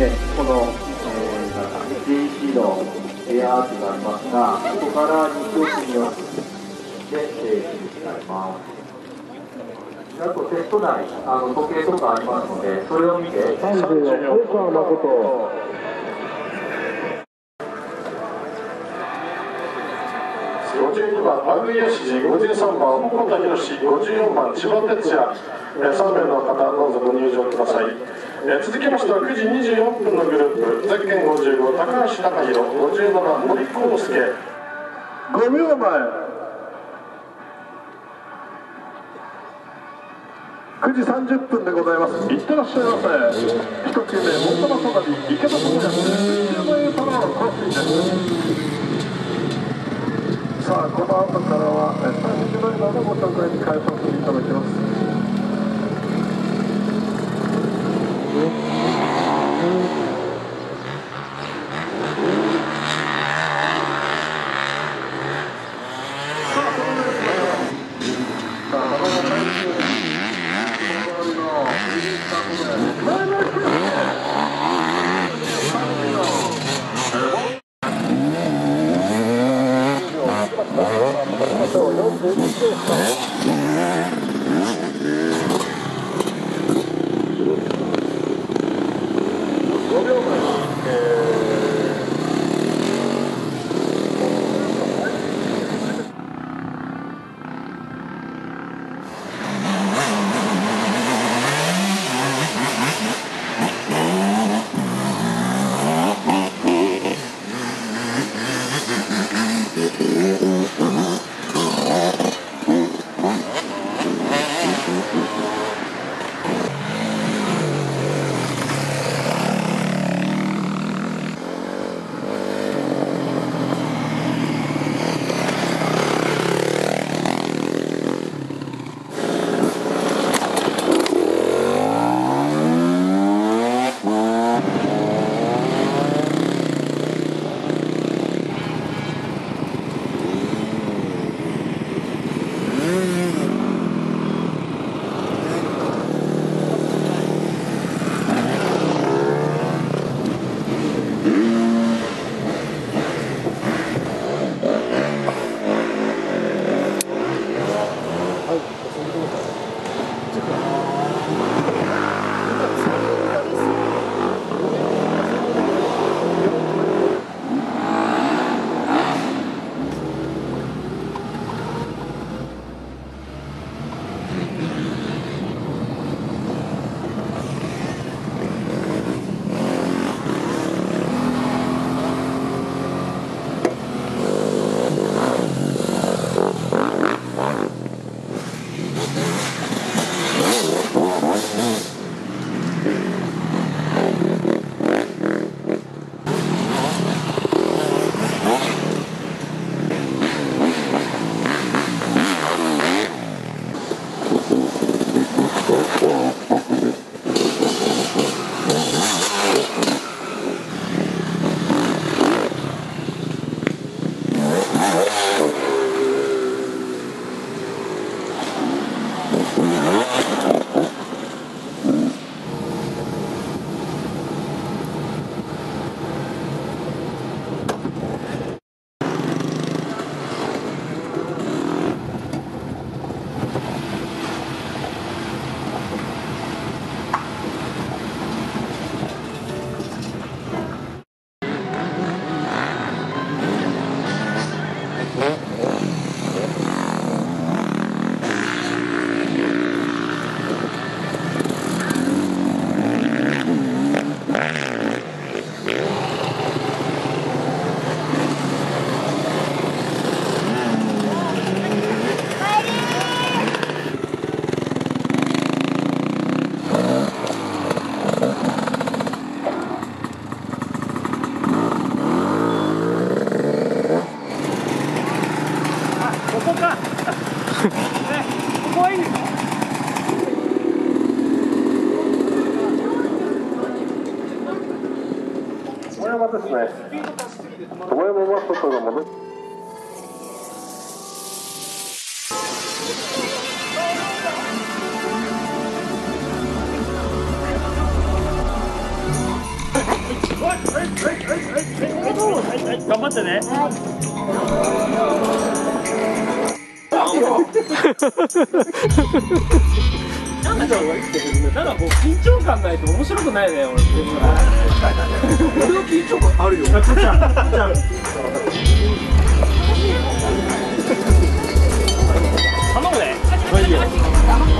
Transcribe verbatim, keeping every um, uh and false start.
で、この、えー、ジェーシー のエアーとなりますが、ここから肉を組み合わせて停止されます。あとテスト内、あの時計とかありますので、それを見てさんじゅうよんふん。ごじゅうにばん番組吉次、ごじゅうさんばん鉾田博士、ごじゅうよんばん千葉哲也、さん名の方どうぞご入場ください。続きましてはくじにじゅうよんぷんのグループ、ゼッケンごじゅうご高橋貴弘、ごじゅうなな森康介。ごびょうまえ、くじさんじゅっぷんでございます。いってらっしゃいませ。ひとつめ、最も隣池田智也にじゅうまんえんパラオコースです。さあ、この後からはスタジオドライバーのご紹介に変えさせていただきます。頑張ってね。なんか緊張感ないと面白くないね。俺緊張感あるよ。頼むね。